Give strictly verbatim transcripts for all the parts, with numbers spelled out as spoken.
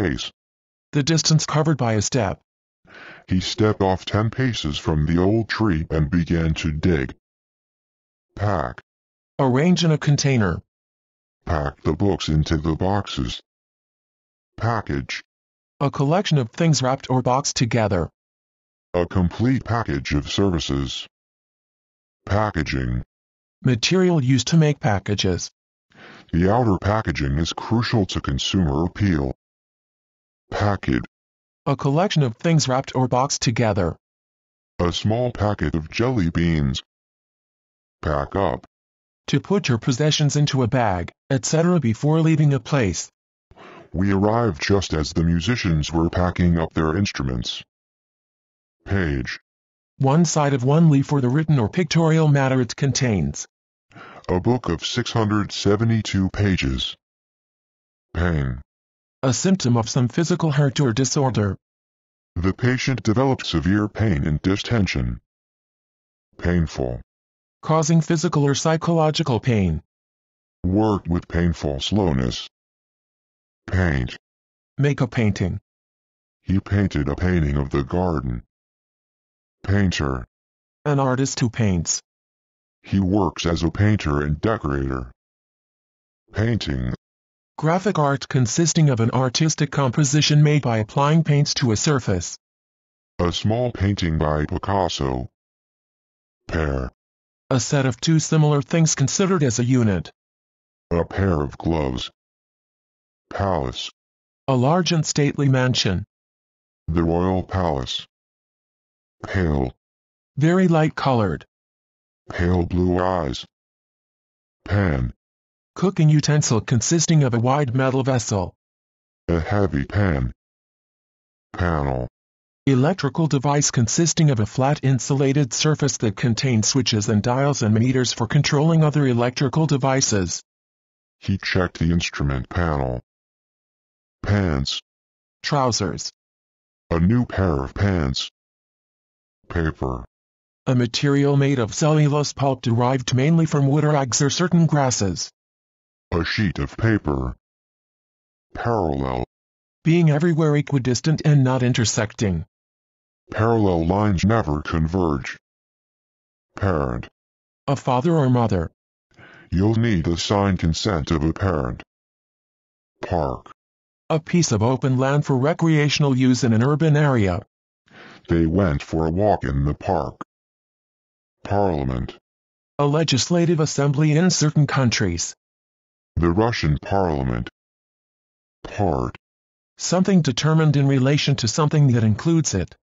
pace, the distance covered by a step. He stepped off ten paces from the old tree and began to dig. Pack. Arrange in a container. Pack the books into the boxes. Package. A collection of things wrapped or boxed together. A complete package of services. Packaging. Material used to make packages. The outer packaging is crucial to consumer appeal. Packet. A collection of things wrapped or boxed together. A small packet of jelly beans. Pack up. To put your possessions into a bag, et cetera before leaving a place. We arrived just as the musicians were packing up their instruments. Page. One side of one leaf for the written or pictorial matter it contains. A book of six hundred seventy-two pages. Pain. A symptom of some physical hurt or disorder. The patient developed severe pain and distension. Painful. Causing physical or psychological pain. Worked with painful slowness. Paint. Make a painting. He painted a painting of the garden. Painter. An artist who paints. He works as a painter and decorator. Painting. Graphic art consisting of an artistic composition made by applying paints to a surface. A small painting by Picasso. Pair. A set of two similar things considered as a unit. A pair of gloves. Palace. A large and stately mansion. The royal palace. Pale. Very light colored. Pale blue eyes. Pan. Cooking utensil consisting of a wide metal vessel. A heavy pan. Panel. Electrical device consisting of a flat insulated surface that contains switches and dials and meters for controlling other electrical devices. He checked the instrument panel. Pants. Trousers. A new pair of pants. Paper. A material made of cellulose pulp derived mainly from wood or eggs or certain grasses. A sheet of paper. Parallel. Being everywhere equidistant and not intersecting. Parallel lines never converge. Parent. A father or mother. You'll need the signed consent of a parent. Park. A piece of open land for recreational use in an urban area. They went for a walk in the park. Parliament. A legislative assembly in certain countries. The Russian Parliament. Part. Something determined in relation to something that includes it.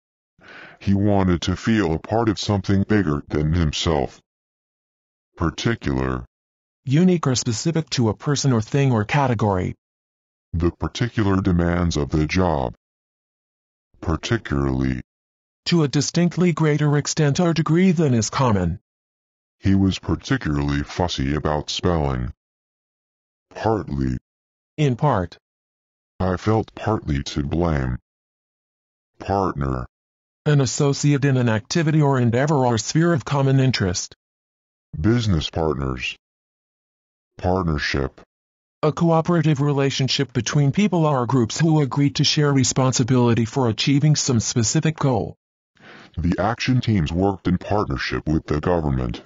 He wanted to feel a part of something bigger than himself. Particular. Unique or specific to a person or thing or category. The particular demands of the job. Particularly. To a distinctly greater extent or degree than is common. He was particularly fussy about spelling. Partly. In part. I felt partly to blame. Partner. An associate in an activity or endeavor or sphere of common interest. Business partners. Partnership. A cooperative relationship between people or groups who agree to share responsibility for achieving some specific goal. The action teams worked in partnership with the government.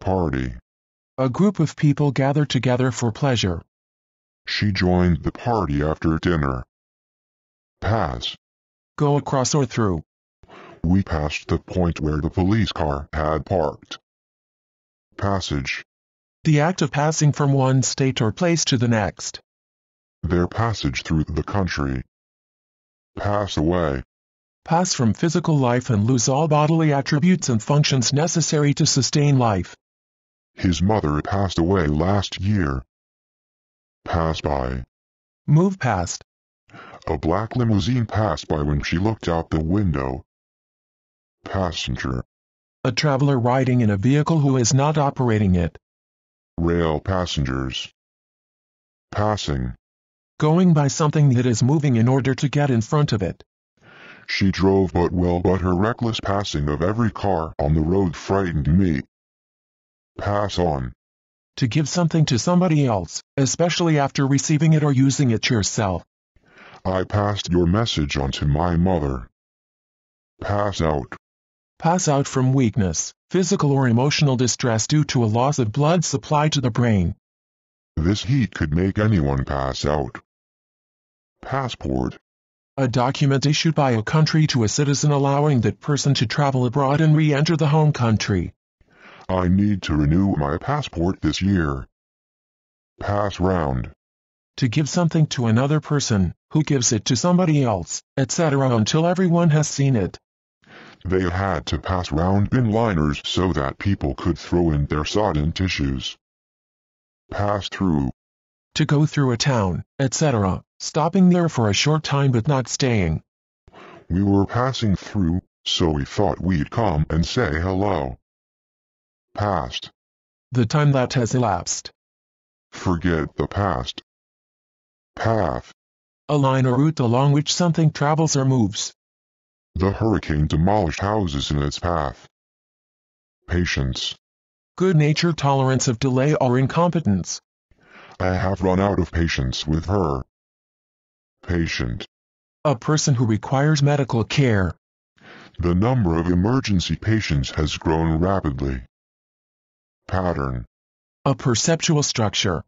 Party. A group of people gathered together for pleasure. She joined the party after dinner. Pass. Go across or through. We passed the point where the police car had parked. Passage. The act of passing from one state or place to the next. Their passage through the country. Pass away. Pass from physical life and lose all bodily attributes and functions necessary to sustain life. His mother passed away last year. Pass by. Move past. A black limousine passed by when she looked out the window. Passenger. A traveler riding in a vehicle who is not operating it. Rail passengers. Passing. Going by something that is moving in order to get in front of it. She drove but well, but her reckless passing of every car on the road frightened me. Pass on. To give something to somebody else, especially after receiving it or using it yourself. I passed your message on to my mother. Pass out. Pass out from weakness, physical or emotional distress due to a loss of blood supply to the brain. This heat could make anyone pass out. Passport. A document issued by a country to a citizen allowing that person to travel abroad and re-enter the home country. I need to renew my passport this year. Pass round. To give something to another person, who gives it to somebody else, et cetera until everyone has seen it. They had to pass round bin liners so that people could throw in their sodden tissues. Pass through. To go through a town, et cetera, stopping there for a short time but not staying. We were passing through, so we thought we'd come and say hello. Past. The time that has elapsed. Forget the past. Path. A line or route along which something travels or moves. The hurricane demolished houses in its path. Patience. Good nature, tolerance of delay or incompetence. I have run out of patience with her. Patient. A person who requires medical care. The number of emergency patients has grown rapidly. Pattern. A perceptual structure.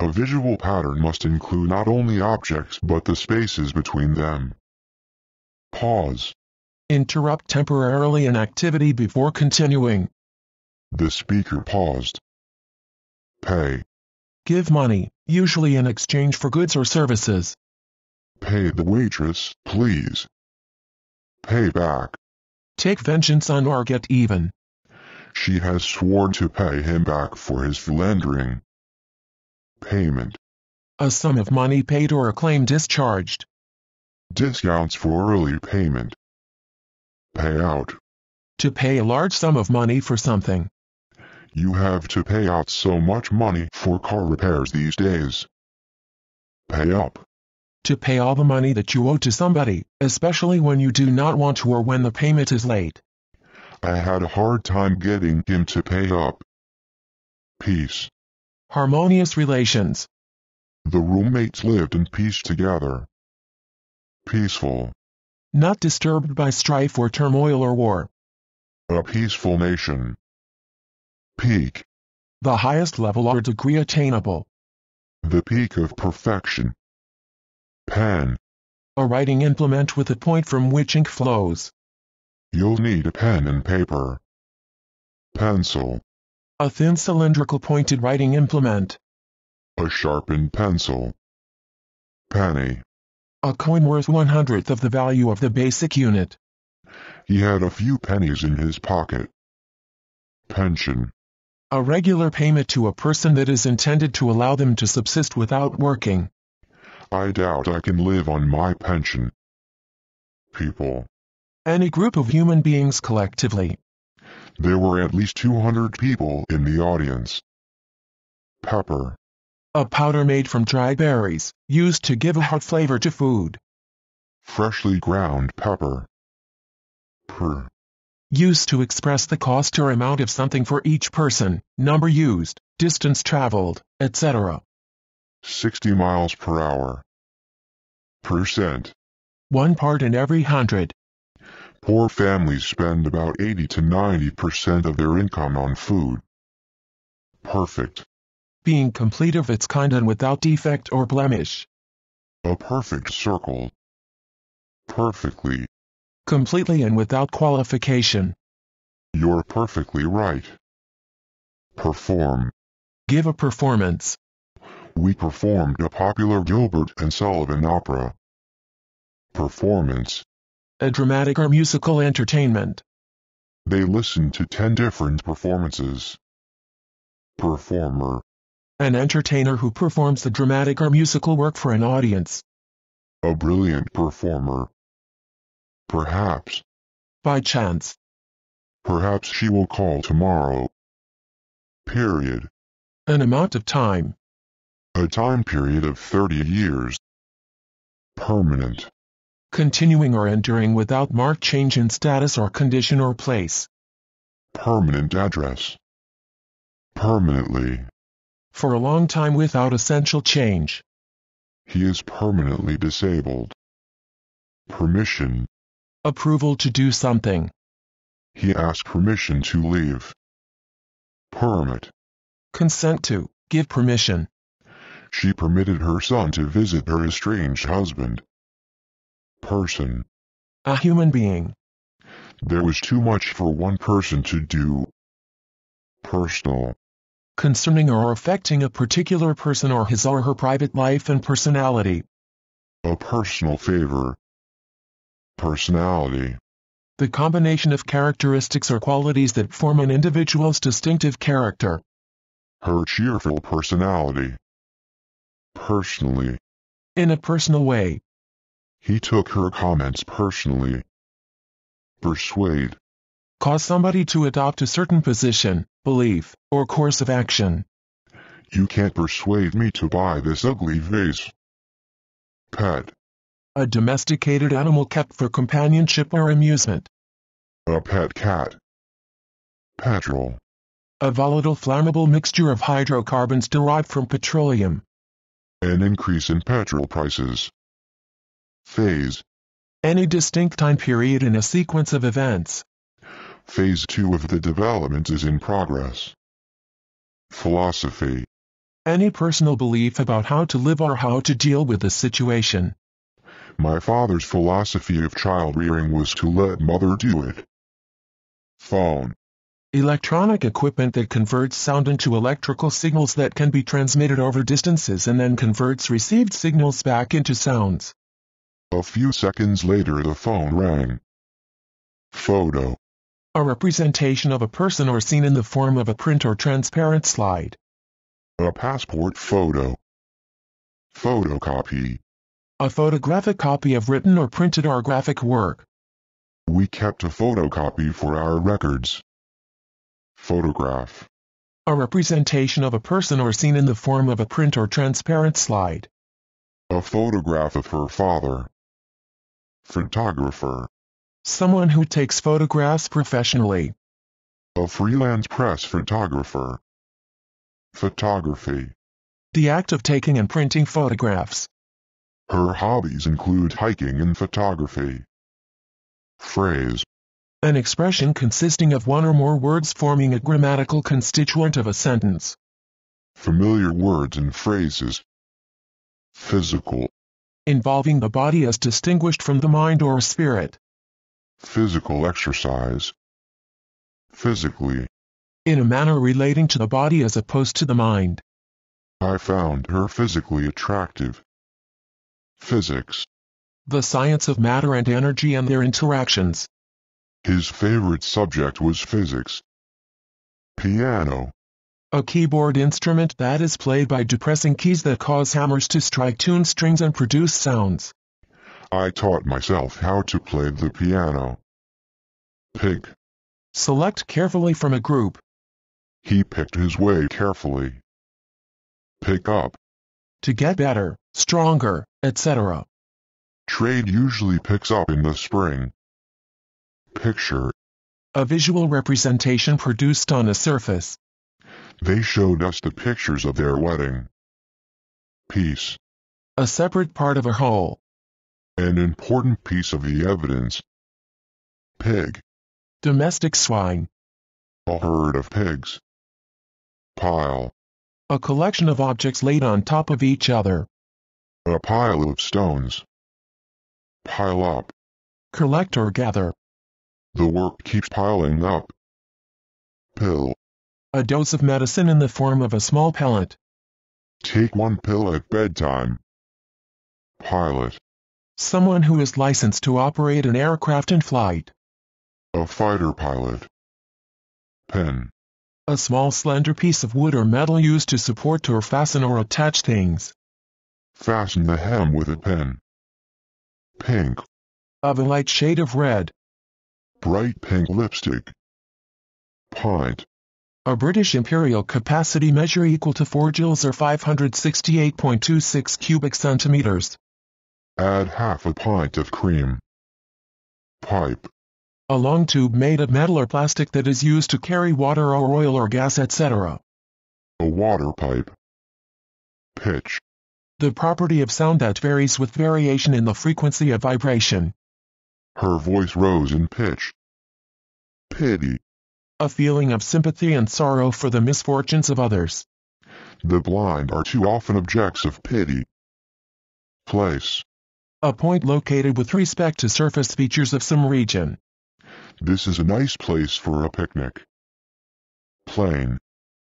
A visual pattern must include not only objects but the spaces between them. Pause. Interrupt temporarily an activity before continuing. The speaker paused. Pay. Give money, usually in exchange for goods or services. Pay the waitress, please. Pay back. Take vengeance on or get even. She has sworn to pay him back for his philandering. Payment. A sum of money paid or a claim discharged. Discounts for early payment. Payout. To pay a large sum of money for something. You have to pay out so much money for car repairs these days. Pay up. To pay all the money that you owe to somebody, especially when you do not want to or when the payment is late. I had a hard time getting him to pay up. Peace. Harmonious relations. The roommates lived in peace together. Peaceful. Not disturbed by strife or turmoil or war. A peaceful nation. Peak. The highest level or degree attainable. The peak of perfection. Pen. A writing implement with a point from which ink flows. You'll need a pen and paper. Pencil. A thin cylindrical pointed writing implement. A sharpened pencil. Penny. A coin worth one hundredth of the value of the basic unit. He had a few pennies in his pocket. Pension. A regular payment to a person that is intended to allow them to subsist without working. I doubt I can live on my pension. People. Any group of human beings collectively. There were at least two hundred people in the audience. Pepper. A powder made from dry berries, used to give a hot flavor to food. Freshly ground pepper. Per. Used to express the cost or amount of something for each person, number used, distance traveled, et cetera. sixty miles per hour. Percent. One part in every hundred. Poor families spend about eighty to ninety percent of their income on food. Perfect. Being complete of its kind and without defect or blemish. A perfect circle. Perfectly. Completely and without qualification. You're perfectly right. Perform. Give a performance. We performed a popular Gilbert and Sullivan opera. Performance. A dramatic or musical entertainment. They listened to ten different performances. Performer. An entertainer who performs the dramatic or musical work for an audience. A brilliant performer. Perhaps. By chance. Perhaps she will call tomorrow. Period. An amount of time. A time period of thirty years. Permanent. Continuing or enduring without marked change in status or condition or place. Permanent address. Permanently. For a long time without essential change. He is permanently disabled. Permission. Approval to do something. He asked permission to leave. Permit. Consent to, give permission. She permitted her son to visit her estranged husband. Person. A human being. There was too much for one person to do. Personal. Concerning or affecting a particular person or his or her private life and personality. A personal favor. Personality. The combination of characteristics or qualities that form an individual's distinctive character. Her cheerful personality. Personally. In a personal way. He took her comments personally. Persuade. Cause somebody to adopt a certain position, belief, or course of action. You can't persuade me to buy this ugly vase. Pet. A domesticated animal kept for companionship or amusement. A pet cat. Petrol. A volatile flammable mixture of hydrocarbons derived from petroleum. An increase in petrol prices. Phase. Any distinct time period in a sequence of events. Phase two of the development is in progress. Philosophy. Any personal belief about how to live or how to deal with a situation. My father's philosophy of child rearing was to let mother do it. Phone. Electronic equipment that converts sound into electrical signals that can be transmitted over distances and then converts received signals back into sounds. A few seconds later the phone rang. Photo. A representation of a person or scene in the form of a print or transparent slide. A passport photo. Photocopy. A photographic copy of written or printed or graphic work. We kept a photocopy for our records. Photograph. A representation of a person or scene in the form of a print or transparent slide. A photograph of her father. Photographer. Someone who takes photographs professionally. A freelance press photographer. Photography. The act of taking and printing photographs. Her hobbies include hiking and photography. Phrase. An expression consisting of one or more words forming a grammatical constituent of a sentence. Familiar words and phrases. Physical. Involving the body as distinguished from the mind or spirit. Physical exercise. Physically. In a manner relating to the body as opposed to the mind. I found her physically attractive. Physics. The science of matter and energy and their interactions. His favorite subject was physics. Piano. A keyboard instrument that is played by depressing keys that cause hammers to strike tuned strings and produce sounds. I taught myself how to play the piano. Pig. Select carefully from a group. He picked his way carefully. Pick up. To get better, stronger, et cetera. Trade usually picks up in the spring. Picture. A visual representation produced on a surface. They showed us the pictures of their wedding. Piece. A separate part of a whole. An important piece of the evidence. Pig. Domestic swine. A herd of pigs. Pile. A collection of objects laid on top of each other. A pile of stones. Pile up. Collect or gather. The work keeps piling up. Pill. A dose of medicine in the form of a small pellet. Take one pill at bedtime. Pilot. Someone who is licensed to operate an aircraft in flight. A fighter pilot. Pen. A small slender piece of wood or metal used to support or fasten or attach things. Fasten the hem with a pen. Pink. Of a light shade of red. Bright pink lipstick. Pint. A British imperial capacity measure equal to four gills or five hundred sixty-eight point two six cubic centimeters. Add half a pint of cream. Pipe. A long tube made of metal or plastic that is used to carry water or oil or gas, et cetera. A water pipe. Pitch. the property of sound that varies with variation in the frequency of vibration. Her voice rose in pitch. Pity. A feeling of sympathy and sorrow for the misfortunes of others. The blind are too often objects of pity. Place. A point located with respect to surface features of some region. This is a nice place for a picnic. Plain.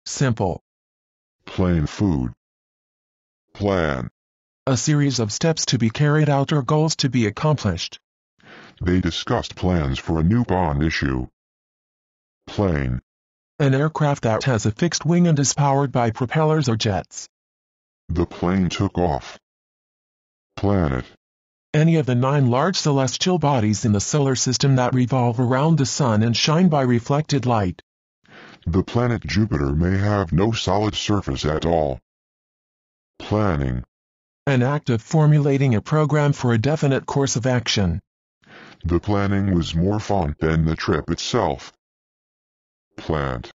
Simple. Plain food. Plan. A series of steps to be carried out or goals to be accomplished. They discussed plans for a new bond issue. Plane. An aircraft that has a fixed wing and is powered by propellers or jets. The plane took off. Planet. Any of the nine large celestial bodies in the solar system that revolve around the sun and shine by reflected light. The planet Jupiter may have no solid surface at all. Planning. An act of formulating a program for a definite course of action. The planning was more fun than the trip itself. Plant.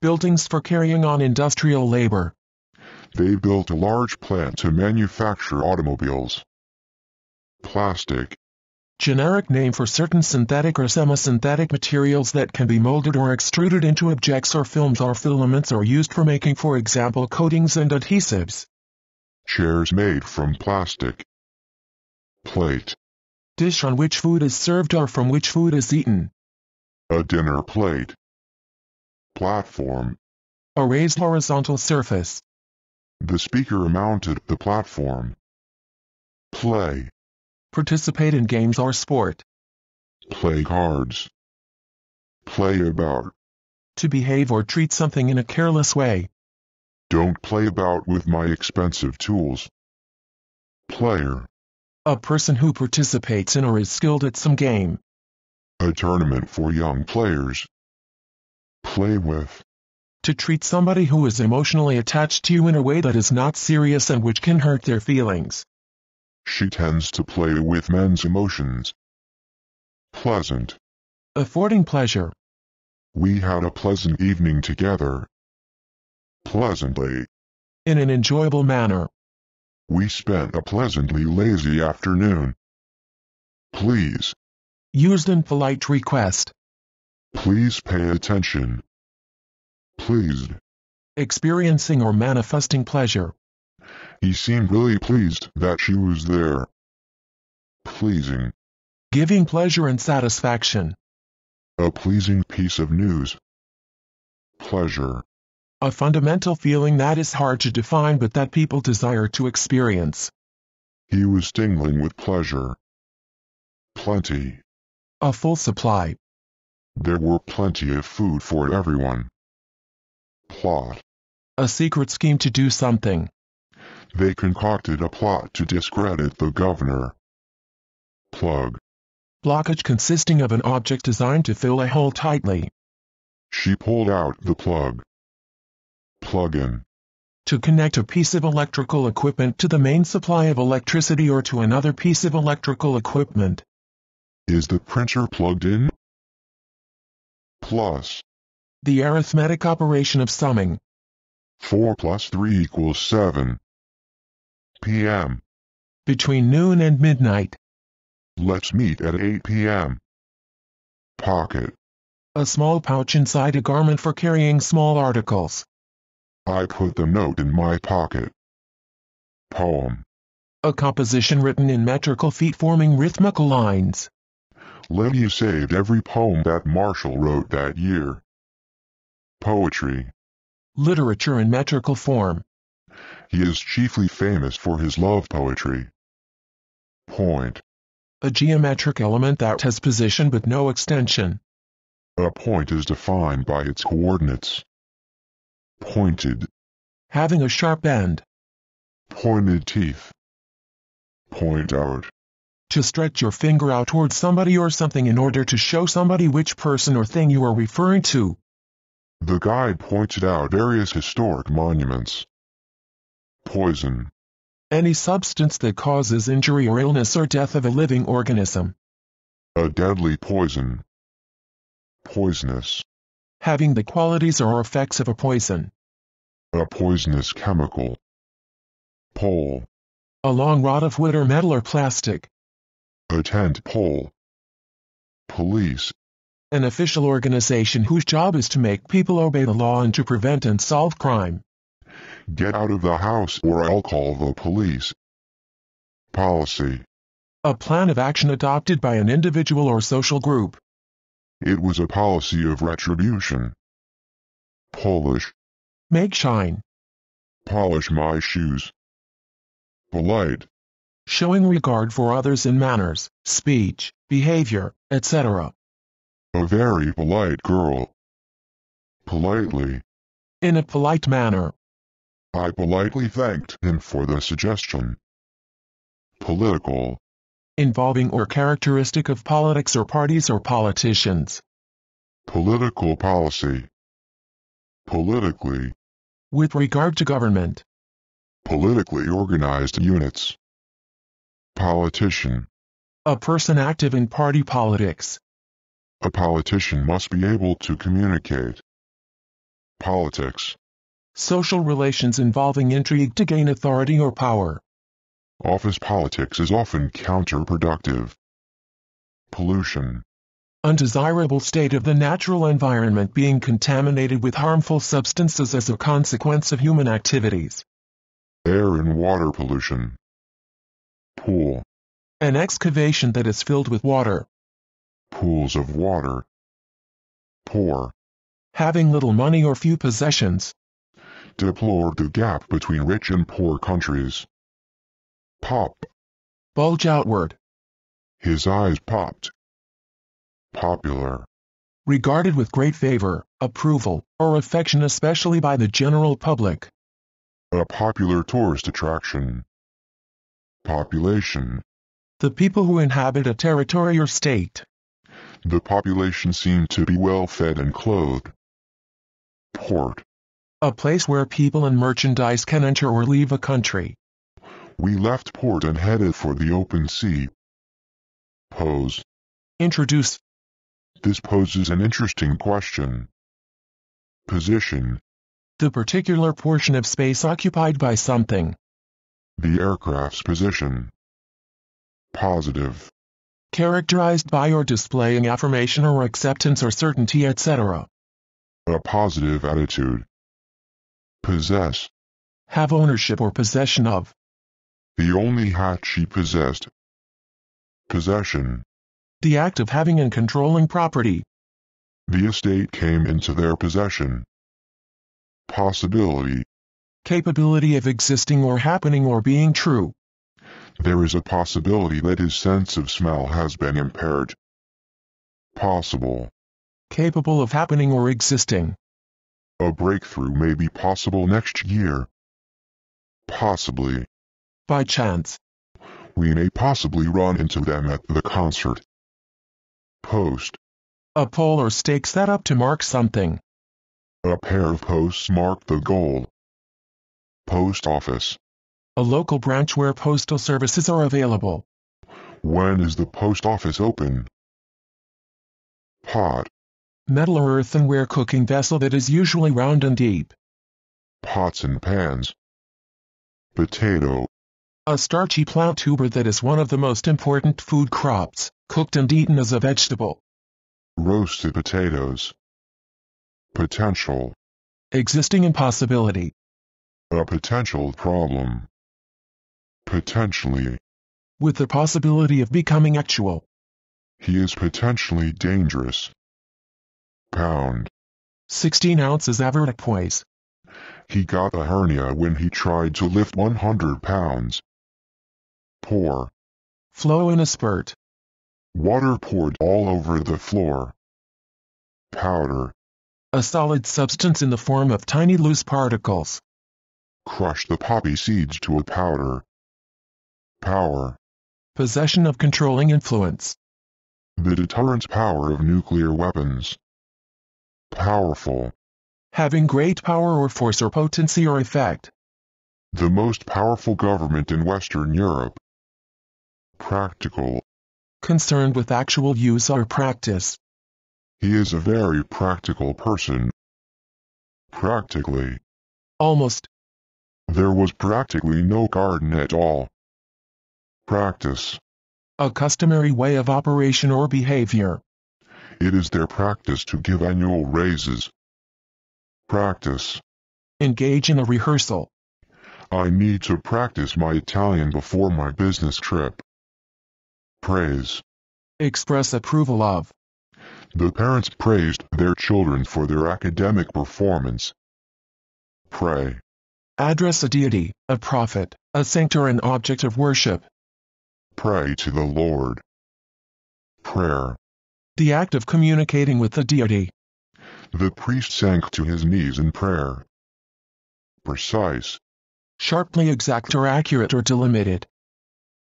Buildings for carrying on industrial labor. They built a large plant to manufacture automobiles. Plastic. Generic name for certain synthetic or semisynthetic materials that can be molded or extruded into objects or films or filaments or used for making, for example, coatings and adhesives. Chairs made from plastic. Plate. Dish on which food is served or from which food is eaten. A dinner plate. Platform. A raised horizontal surface. The speaker mounted the platform. Play. Participate in games or sport. Play cards. Play about. To behave or treat something in a careless way. Don't play about with my expensive tools. Player. A person who participates in or is skilled at some game. A tournament for young players. Play with. To treat somebody who is emotionally attached to you in a way that is not serious and which can hurt their feelings. She tends to play with men's emotions. Pleasant. Affording pleasure. We had a pleasant evening together. Pleasantly. In an enjoyable manner. We spent a pleasantly lazy afternoon. Please. Used in polite request. Please pay attention. Pleased. Experiencing or manifesting pleasure. He seemed really pleased that she was there. Pleasing. Giving pleasure and satisfaction. A pleasing piece of news. Pleasure. A fundamental feeling that is hard to define but that people desire to experience. He was tingling with pleasure. Plenty. A full supply. There were plenty of food for everyone. Plot. A secret scheme to do something. They concocted a plot to discredit the governor. Plug. Blockage consisting of an object designed to fill a hole tightly. She pulled out the plug. Plug in. To connect a piece of electrical equipment to the main supply of electricity or to another piece of electrical equipment. Is the printer plugged in? Plus. The arithmetic operation of summing. four plus three equals seven. P M. Between noon and midnight. Let's meet at eight P M Pocket. A small pouch inside a garment for carrying small articles. I put the note in my pocket. Poem. A composition written in metrical feet forming rhythmical lines. Lydia saved every poem that Marshall wrote that year. Poetry. Literature in metrical form. He is chiefly famous for his love poetry. Point. A geometric element that has position but no extension. A point is defined by its coordinates. Pointed. Having a sharp end. Pointed teeth. Point out. To stretch your finger out towards somebody or something in order to show somebody which person or thing you are referring to. The guide pointed out various historic monuments. Poison. Any substance that causes injury or illness or death of a living organism. A deadly poison. Poisonous. Having the qualities or effects of a poison. A poisonous chemical. Pole. a long rod of wood or metal or plastic, a tent pole, police, an official organization whose job is to make people obey the law and to prevent and solve crime. Get out of the house or I'll call the police. Policy, a plan of action adopted by an individual or social group. It was a policy of retribution. Polish, make shine. Polish my shoes. Polite, showing regard for others in manners, speech, behavior, et cetera. A very polite girl. Politely, in a polite manner. I politely thanked him for the suggestion. Political, involving or characteristic of politics or parties or politicians. Political policy. Politically, with regard to government. Politically organized units. Politician, a person active in party politics. A politician must be able to communicate. Politics, social relations involving intrigue to gain authority or power. Office politics is often counterproductive. Pollution, undesirable state of the natural environment being contaminated with harmful substances as a consequence of human activities. Air and water pollution. Pool, an excavation that is filled with water. Pools of water. Poor, having little money or few possessions. Deplore the gap between rich and poor countries. Pop, bulge outward. His eyes popped. Popular, regarded with great favor, approval, or affection, especially by the general public. A popular tourist attraction. Population, the people who inhabit a territory or state. The population seemed to be well fed and clothed. Port, a place where people and merchandise can enter or leave a country. We left port and headed for the open sea. Pose, introduce. This poses an interesting question. Position, the particular portion of space occupied by something. The aircraft's position. Positive, characterized by or displaying affirmation or acceptance or certainty, et cetera. A positive attitude. Possess, have ownership or possession of. The only hat she possessed. Possession, the act of having and controlling property. The estate came into their possession. Possibility, capability of existing or happening or being true. There is a possibility that his sense of smell has been impaired. Possible, capable of happening or existing. A breakthrough may be possible next year. Possibly, by chance. We may possibly run into them at the concert. Post, a pole or stake set up to mark something. A pair of posts marked the goal. Post office, a local branch where postal services are available. When is the post office open? Pot, metal or earthenware cooking vessel that is usually round and deep. Pots and pans. Potato, a starchy plant tuber that is one of the most important food crops, cooked and eaten as a vegetable. Roasted potatoes. Potential, existing impossibility. A potential problem. Potentially, with the possibility of becoming actual. He is potentially dangerous. Pound, sixteen ounces average poise. He got a hernia when he tried to lift one hundred pounds. Pour, flow in a spurt. Water poured all over the floor. Powder, a solid substance in the form of tiny loose particles. Crush the poppy seeds to a powder. Power, possession of controlling influence. The deterrent power of nuclear weapons. Powerful, having great power or force or potency or effect. The most powerful government in Western Europe. Practical, concerned with actual use or practice. He is a very practical person. Practically, almost. There was practically no garden at all. Practice. A customary way of operation or behavior. It is their practice to give annual raises. Practice. Engage in a rehearsal. I need to practice my Italian before my business trip. Praise. Express approval of. The parents praised their children for their academic performance. Pray. Address a deity, a prophet, a saint, or an object of worship. Pray to the Lord. Prayer. The act of communicating with the deity. The priest sank to his knees in prayer. Precise. Sharply exact or accurate or delimited.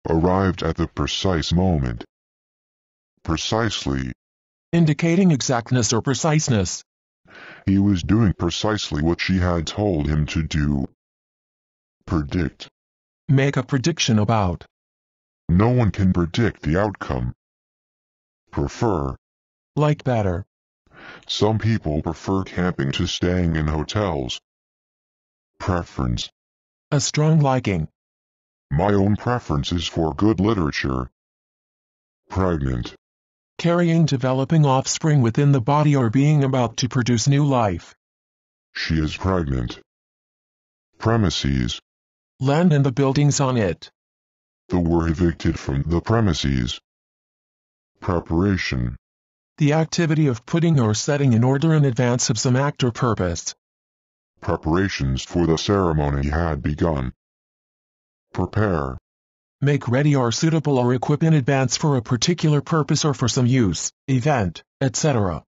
Arrived at the precise moment. Precisely. Indicating exactness or preciseness. He was doing precisely what she had told him to do. Predict. Make a prediction about. No one can predict the outcome. Prefer. Like better. Some people prefer camping to staying in hotels. Preference. A strong liking. My own preference is for good literature. Pregnant. Carrying, developing offspring within the body or being about to produce new life. She is pregnant. Premises. Land and the buildings on it. They were evicted from the premises. Preparation. The activity of putting or setting in order in advance of some act or purpose. Preparations for the ceremony had begun. Prepare. Make ready or suitable or equip in advance for a particular purpose or for some use, event, et cetera.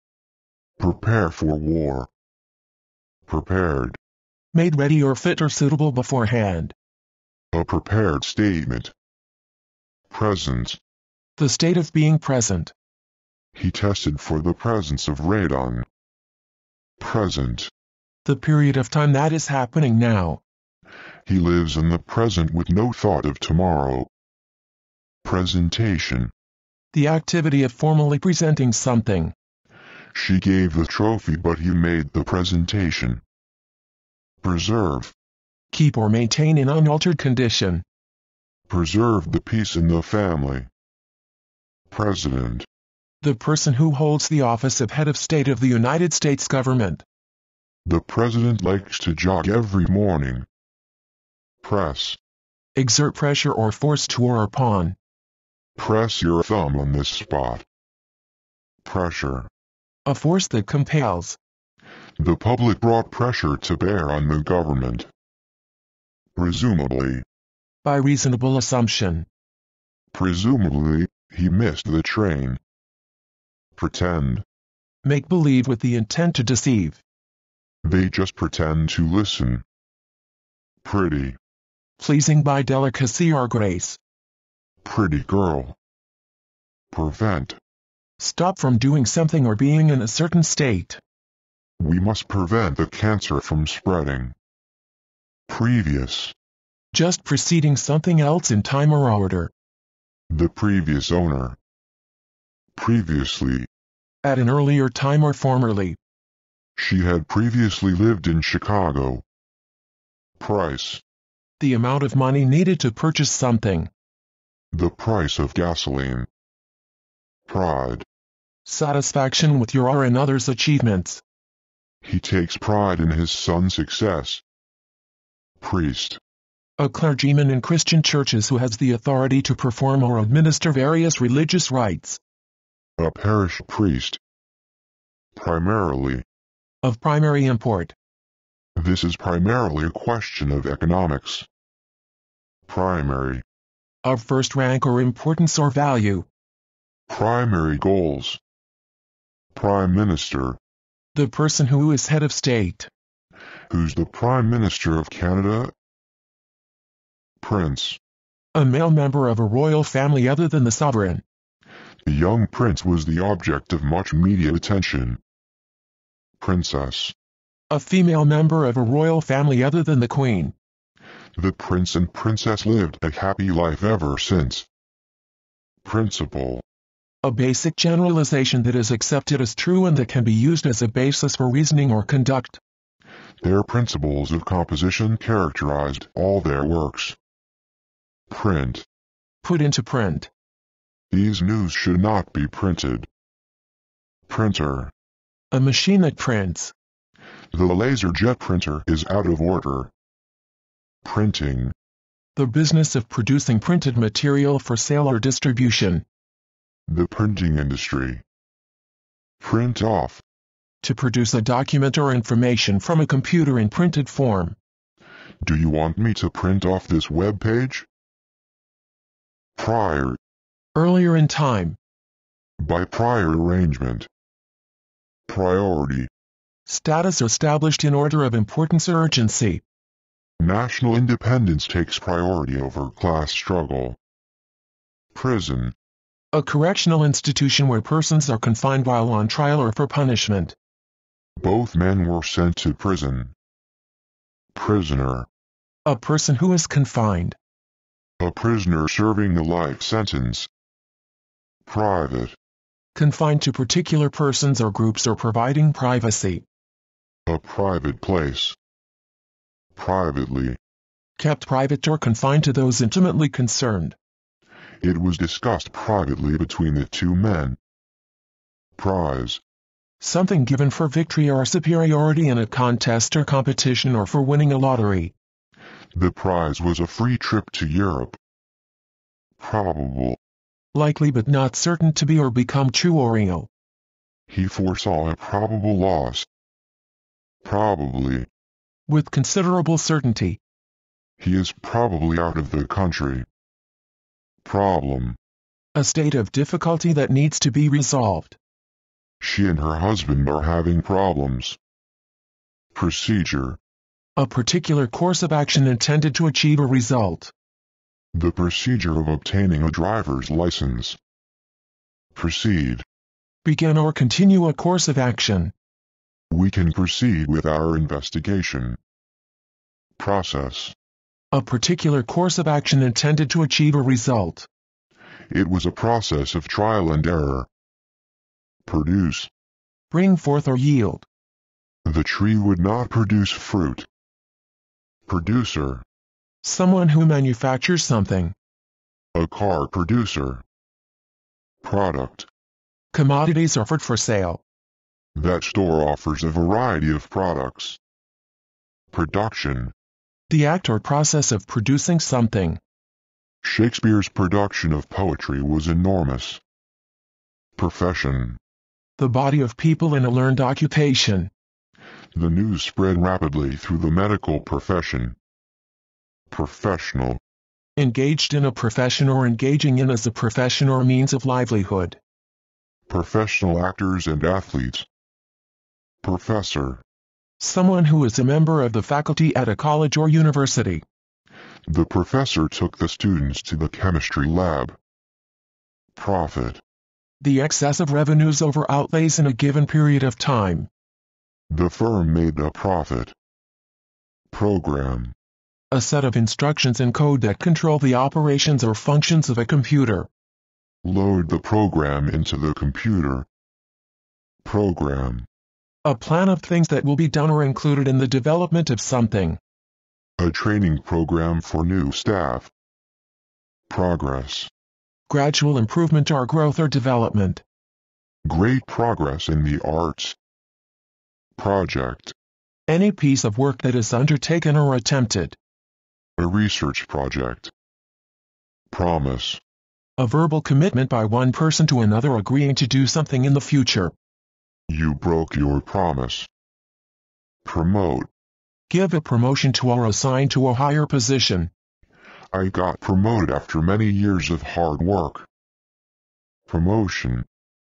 Prepare for war. Prepared. Made ready or fit or suitable beforehand. A prepared statement. Presence. The state of being present. He tested for the presence of radon. Present. The period of time that is happening now. He lives in the present with no thought of tomorrow. Presentation. The activity of formally presenting something. She gave the trophy, but he made the presentation. Preserve. Keep or maintain in unaltered condition. Preserve the peace in the family. President. The person who holds the office of head of state of the United States government. The president likes to jog every morning. Press. Exert pressure or force to or upon. Press your thumb on this spot. Pressure. A force that compels. The public brought pressure to bear on the government. Presumably. By reasonable assumption. Presumably, he missed the train. Pretend. Make believe with the intent to deceive. They just pretend to listen. Pretty. Pleasing by delicacy or grace. Pretty girl. Prevent. Stop from doing something or being in a certain state. We must prevent the cancer from spreading. Previous. Just preceding something else in time or order. The previous owner. Previously. At an earlier time or formerly. She had previously lived in Chicago. Price. The amount of money needed to purchase something. The price of gasoline. Pride. Satisfaction with your or another's achievements. He takes pride in his son's success. Priest. A clergyman in Christian churches who has the authority to perform or administer various religious rites. A parish priest. Primarily. Of primary import. This is primarily a question of economics. Primary. Of first rank or importance or value. Primary goals. Prime Minister. The person who is head of state. Who's the Prime Minister of Canada? Prince. A male member of a royal family other than the sovereign. The young prince was the object of much media attention. Princess. A female member of a royal family other than the queen. The prince and princess lived a happy life ever since. Principle. A basic generalization that is accepted as true and that can be used as a basis for reasoning or conduct. Their principles of composition characterized all their works. Print. Put into print. These news should not be printed. Printer. A machine that prints. The laser jet printer is out of order. Printing. The business of producing printed material for sale or distribution. The printing industry. Print off. To produce a document or information from a computer in printed form. Do you want me to print off this web page? Prior. Earlier in time. By prior arrangement. Priority. Status established in order of importance or urgency. National independence takes priority over class struggle. Prison. A correctional institution where persons are confined while on trial or for punishment. Both men were sent to prison. Prisoner. A person who is confined. A prisoner serving a life sentence. Private. Confined to particular persons or groups or providing privacy. A private place. Privately. Kept private or confined to those intimately concerned. It was discussed privately between the two men. Prize. Something given for victory or superiority in a contest or competition or for winning a lottery. The prize was a free trip to Europe. Probable. Likely but not certain to be or become true or real. He foresaw a probable loss. Probably. With considerable certainty. He is probably out of the country. Problem. A state of difficulty that needs to be resolved. She and her husband are having problems. Procedure. A particular course of action intended to achieve a result. The procedure of obtaining a driver's license. Proceed. Begin or continue a course of action. We can proceed with our investigation. Process. A particular course of action intended to achieve a result. It was a process of trial and error. Produce. Bring forth or yield. The tree would not produce fruit. Producer. Someone who manufactures something. A car producer. Product. Commodities offered for sale. That store offers a variety of products. Production. The act or process of producing something. Shakespeare's production of poetry was enormous. Profession. The body of people in a learned occupation. The news spread rapidly through the medical profession. Professional. Engaged in a profession or engaging in as a profession or means of livelihood. Professional actors and athletes. Professor. Someone who is a member of the faculty at a college or university. The professor took the students to the chemistry lab. Profit. The excess of revenues over outlays in a given period of time. The firm made a profit. Program. A set of instructions in code that control the operations or functions of a computer. Load the program into the computer. Program. A plan of things that will be done or included in the development of something. A training program for new staff. Progress. Gradual improvement or growth or development. Great progress in the arts. Project. Any piece of work that is undertaken or attempted. A research project. Promise. A verbal commitment by one person to another agreeing to do something in the future. You broke your promise. Promote. Give a promotion to or assign to a higher position. I got promoted after many years of hard work. Promotion.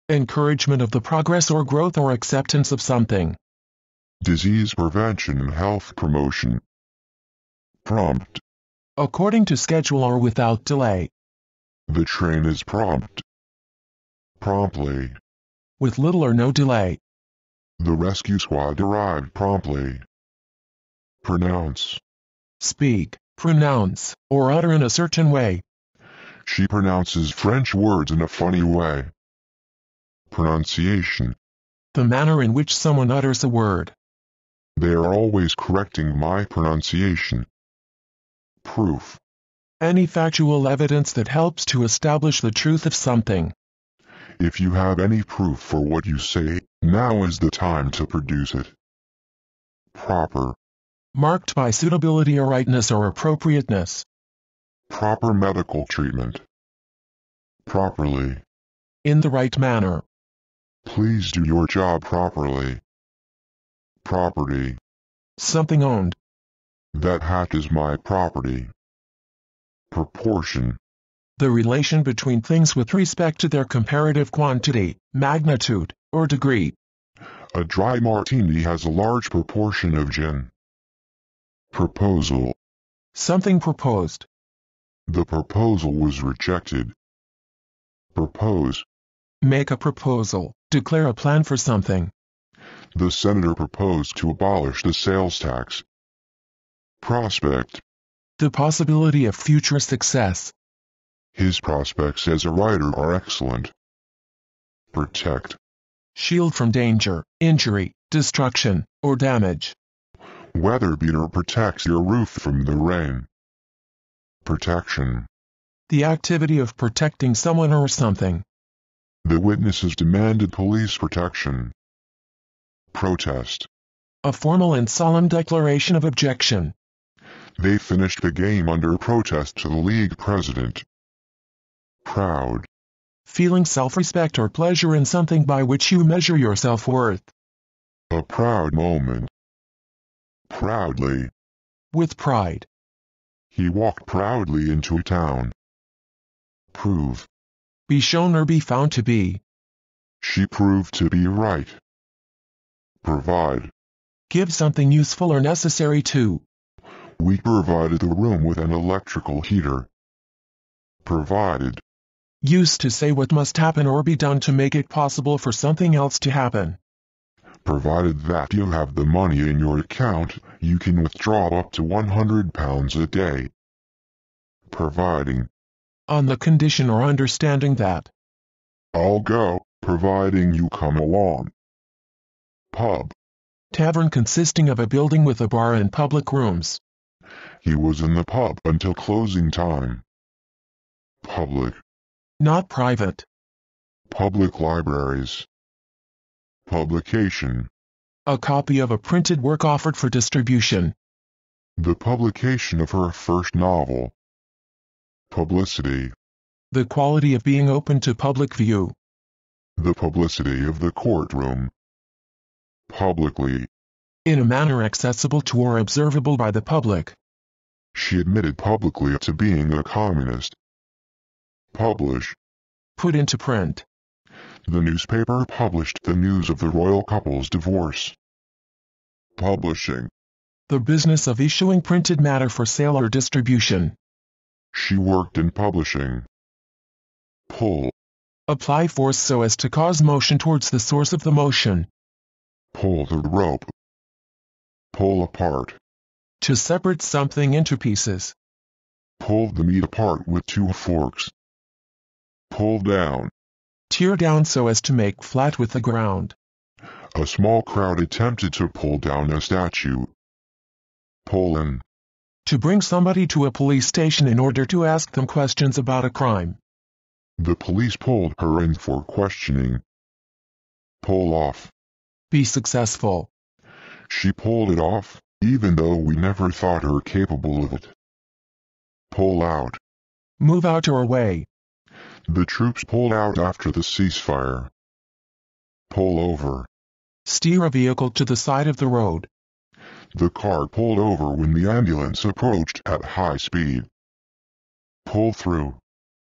Encouragement of the progress or growth or acceptance of something. Disease prevention and health promotion. Prompt. According to schedule or without delay. The train is prompt. Promptly. With little or no delay. The rescue squad arrived promptly. Pronounce. Speak, pronounce, or utter in a certain way. She pronounces French words in a funny way. Pronunciation. The manner in which someone utters a word. They are always correcting my pronunciation. Proof. Any factual evidence that helps to establish the truth of something. If you have any proof for what you say, now is the time to produce it. Proper. Marked by suitability or rightness or appropriateness. Proper medical treatment. Properly. In the right manner. Please do your job properly. Property. Something owned. That hat is my property. Proportion. The relation between things with respect to their comparative quantity, magnitude, or degree. A dry martini has a large proportion of gin. Proposal. Something proposed. The proposal was rejected. Propose. Make a proposal, declare a plan for something. The senator proposed to abolish the sales tax. Prospect. The possibility of future success. His prospects as a writer are excellent. Protect. Shield from danger, injury, destruction, or damage. Weatherbeater protects your roof from the rain. Protection. The activity of protecting someone or something. The witnesses demanded police protection. Protest. A formal and solemn declaration of objection. They finished the game under protest to the league president. Proud. Feeling self-respect or pleasure in something by which you measure your self-worth. A proud moment. Proudly. With pride. He walked proudly into town. Prove. Be shown or be found to be. She proved to be right. Provide. Give something useful or necessary to. We provided the room with an electrical heater. Provided. Used to say what must happen or be done to make it possible for something else to happen. Provided that you have the money in your account, you can withdraw up to one hundred pounds a day. Providing. On the condition or understanding that. I'll go, providing you come along. Pub. Tavern consisting of a building with a bar and public rooms. He was in the pub until closing time. Public. Not private. Public libraries. Publication. A copy of a printed work offered for distribution. The publication of her first novel. Publicity. The quality of being open to public view. The publicity of the courtroom. Publicly. In a manner accessible to or observable by the public. She admitted publicly to being a communist. Publish. Put into print. The newspaper published the news of the royal couple's divorce. Publishing. The business of issuing printed matter for sale or distribution. She worked in publishing. Pull. Apply force so as to cause motion towards the source of the motion. Pull the rope. Pull apart. To separate something into pieces. Pull the meat apart with two forks. Pull down. Tear down so as to make flat with the ground. A small crowd attempted to pull down a statue. Pull in. To bring somebody to a police station in order to ask them questions about a crime. The police pulled her in for questioning. Pull off. Be successful. She pulled it off, even though we never thought her capable of it. Pull out. Move out or away. The troops pulled out after the ceasefire. Pull over. Steer a vehicle to the side of the road. The car pulled over when the ambulance approached at high speed. Pull through.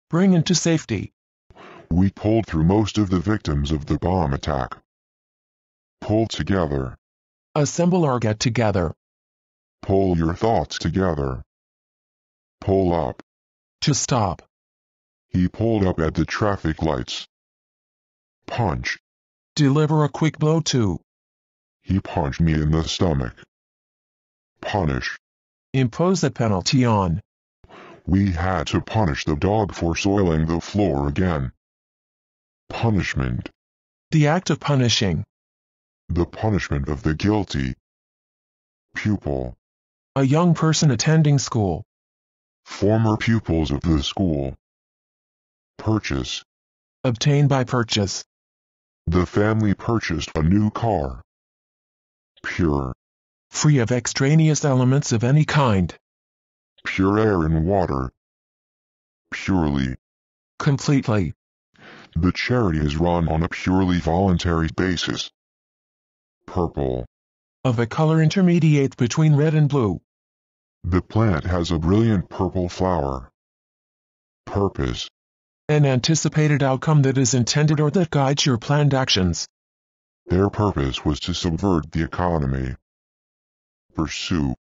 Bring into safety. We pulled through most of the victims of the bomb attack. Pull together. Assemble or get together. Pull your thoughts together. Pull up. To stop. He pulled up at the traffic lights. Punch. Deliver a quick blow to. He punched me in the stomach. Punish. Impose a penalty on. We had to punish the dog for soiling the floor again. Punishment. The act of punishing. The punishment of the guilty. Pupil. A young person attending school. Former pupils of the school. Purchase. Obtained by purchase. The family purchased a new car. Pure. Free of extraneous elements of any kind. Pure air and water. Purely. Completely. The charity is run on a purely voluntary basis. Purple. Of a color intermediate between red and blue. The plant has a brilliant purple flower. Purpose. An anticipated outcome that is intended or that guides your planned actions. Their purpose was to subvert the economy. Pursue.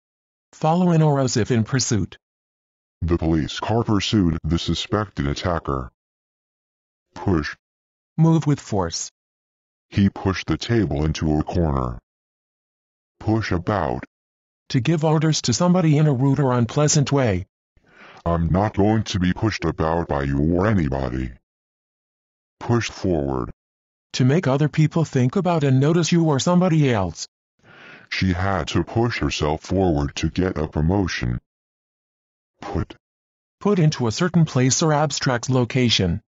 Follow in or as if in pursuit. The police car pursued the suspected attacker. Push. Move with force. He pushed the table into a corner. Push about. To give orders to somebody in a rude or unpleasant way. I'm not going to be pushed about by you or anybody. Push forward. To make other people think about and notice you or somebody else. She had to push herself forward to get a promotion. Put. Put into a certain place or abstract location.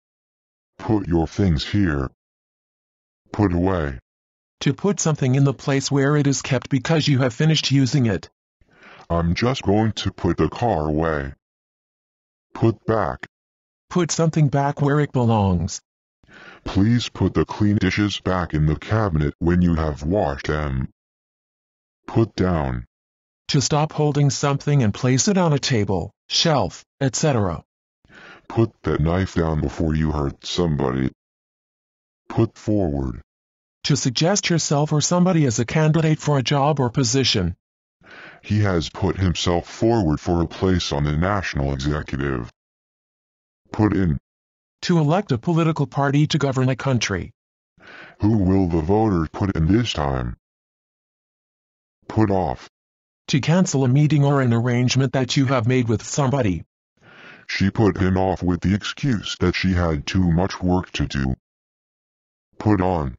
Put your things here. Put away. To put something in the place where it is kept because you have finished using it. I'm just going to put the car away. Put back. Put something back where it belongs. Please put the clean dishes back in the cabinet when you have washed them. Put down. To stop holding something and place it on a table, shelf, et cetera. Put that knife down before you hurt somebody. Put forward. To suggest yourself or somebody as a candidate for a job or position. He has put himself forward for a place on the national executive. Put in. To elect a political party to govern a country. Who will the voter put in this time? Put off. To cancel a meeting or an arrangement that you have made with somebody. She put him off with the excuse that she had too much work to do. Put on.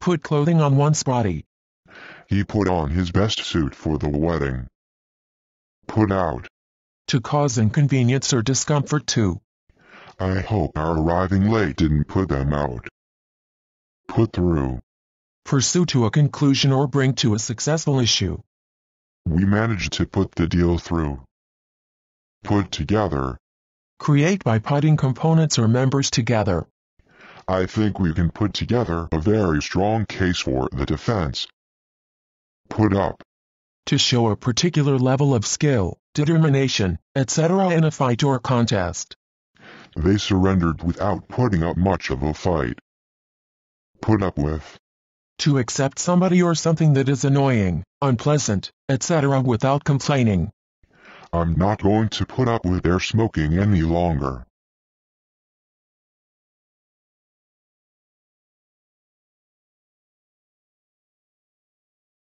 Put clothing on one's body. He put on his best suit for the wedding. Put out. To cause inconvenience or discomfort to. I hope our arriving late didn't put them out. Put through. Pursue to a conclusion or bring to a successful issue. We managed to put the deal through. Put together. Create by putting components or members together. I think we can put together a very strong case for the defense. Put up. To show a particular level of skill, determination, et cetera in a fight or contest. They surrendered without putting up much of a fight. Put up with. To accept somebody or something that is annoying, unpleasant, et cetera without complaining. I'm not going to put up with their smoking any longer.